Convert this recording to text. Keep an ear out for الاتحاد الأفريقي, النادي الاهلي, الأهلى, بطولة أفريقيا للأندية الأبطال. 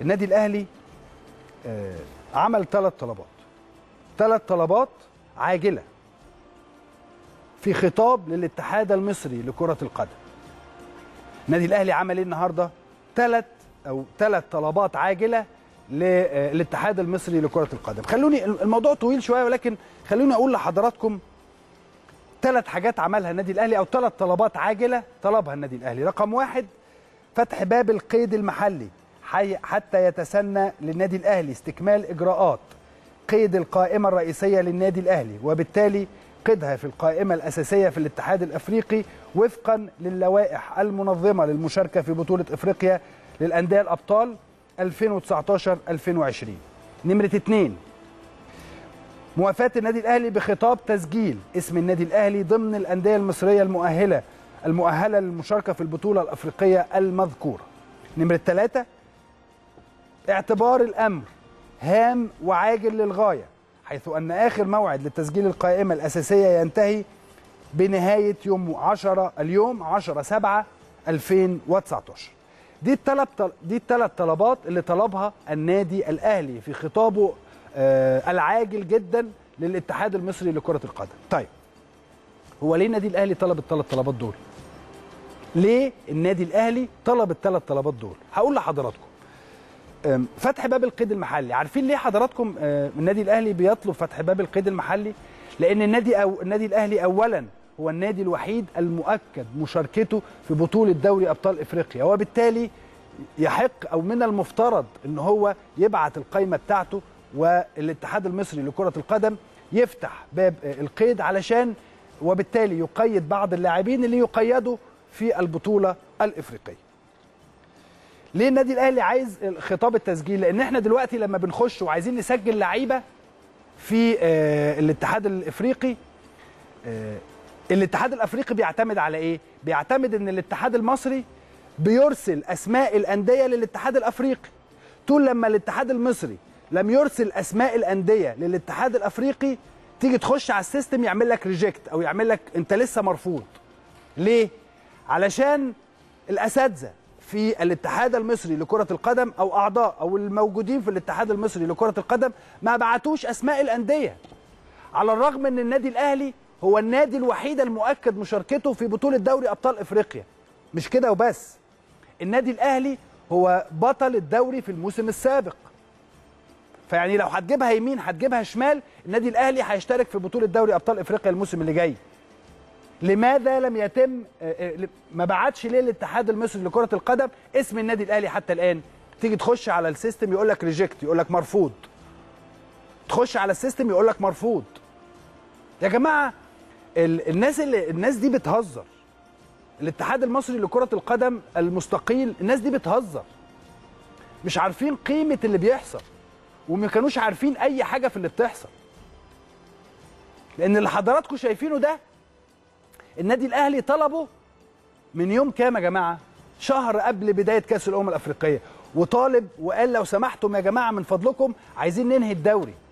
النادي الاهلي عمل ثلاث طلبات عاجله في خطاب للاتحاد المصري لكره القدم. النادي الاهلي عمل ايه النهارده؟ ثلاث طلبات عاجله للاتحاد المصري لكره القدم. خلوني، الموضوع طويل شويه، ولكن خلوني اقول لحضراتكم ثلاث حاجات عملها النادي الاهلي، او ثلاث طلبات عاجله طلبها النادي الاهلي. رقم واحد، فتح باب القيد المحلي حتى يتسنى للنادي الأهلي استكمال إجراءات قيد القائمة الرئيسية للنادي الأهلي، وبالتالي قيدها في القائمة الأساسية في الاتحاد الأفريقي وفقا للوائح المنظمة للمشاركة في بطولة أفريقيا للأندية الأبطال 2019-2020. نمرة 2، موافاة النادي الأهلي بخطاب تسجيل اسم النادي الأهلي ضمن الأندية المصرية المؤهلة للمشاركة في البطولة الأفريقية المذكورة. نمرة 3، اعتبار الأمر هام وعاجل للغاية، حيث أن آخر موعد لتسجيل القائمة الأساسية ينتهي بنهاية يوم 10/7/2019. دي الثلاث طلبات اللي طلبها النادي الأهلي في خطابه العاجل جدا للاتحاد المصري لكرة القدم. طيب، هو ليه النادي الأهلي طلب الثلاث طلبات دول؟ ليه النادي الأهلي طلب الثلاث طلبات دول؟ هقول لحضراتكم. فتح باب القيد المحلي، عارفين ليه حضراتكم النادي الاهلي بيطلب فتح باب القيد المحلي؟ لان النادي الاهلي اولا هو النادي الوحيد المؤكد مشاركته في بطوله دوري ابطال افريقيا، وبالتالي يحق او من المفترض ان هو يبعت القائمه بتاعته، والاتحاد المصري لكره القدم يفتح باب القيد علشان وبالتالي يقيد بعض اللاعبين اللي يقيدوا في البطوله الافريقيه. ليه النادي الاهلي عايز خطاب التسجيل؟ لان احنا دلوقتي لما بنخش وعايزين نسجل لعيبه في الاتحاد الافريقي، الاتحاد الافريقي بيعتمد على ايه؟ بيعتمد ان الاتحاد المصري بيرسل اسماء الانديه للاتحاد الافريقي. طول لما الاتحاد المصري لم يرسل اسماء الانديه للاتحاد الافريقي، تيجي تخش على السيستم يعمل لك ريجكت، او يعمل لك انت لسه مرفوض. ليه؟ علشان الاساتذه في الاتحاد المصري لكرة القدم أو أعضاء أو الموجودين في الاتحاد المصري لكرة القدم ما بعتوش أسماء الأندية، على الرغم أن النادي الأهلي هو النادي الوحيد المؤكد مشاركته في بطولة دوري أبطال إفريقيا. مش كده وبس، النادي الأهلي هو بطل الدوري في الموسم السابق، فيعني لو هتجيبها يمين هتجيبها شمال، النادي الأهلي هيشترك في بطولة دوري أبطال إفريقيا الموسم اللي جاي. لماذا لم يتم، ما بعتش ليه الاتحاد المصري لكرة القدم اسم النادي الاهلي حتى الان؟ تيجي تخش على السيستم يقول لك ريجكت، يقول لك مرفوض. تخش على السيستم يقول لك مرفوض. يا جماعه، الناس دي بتهزر. الاتحاد المصري لكرة القدم المستقيل، الناس دي بتهزر. مش عارفين قيمة اللي بيحصل، وما كانوش عارفين اي حاجة في اللي بتحصل. لأن اللي حضراتكم شايفينه ده النادي الاهلي طلبه من يوم كام يا جماعه؟ شهر قبل بدايه كاس الامم الافريقيه، وطالب وقال لو سمحتم يا جماعه من فضلكم عايزين ننهي الدوري.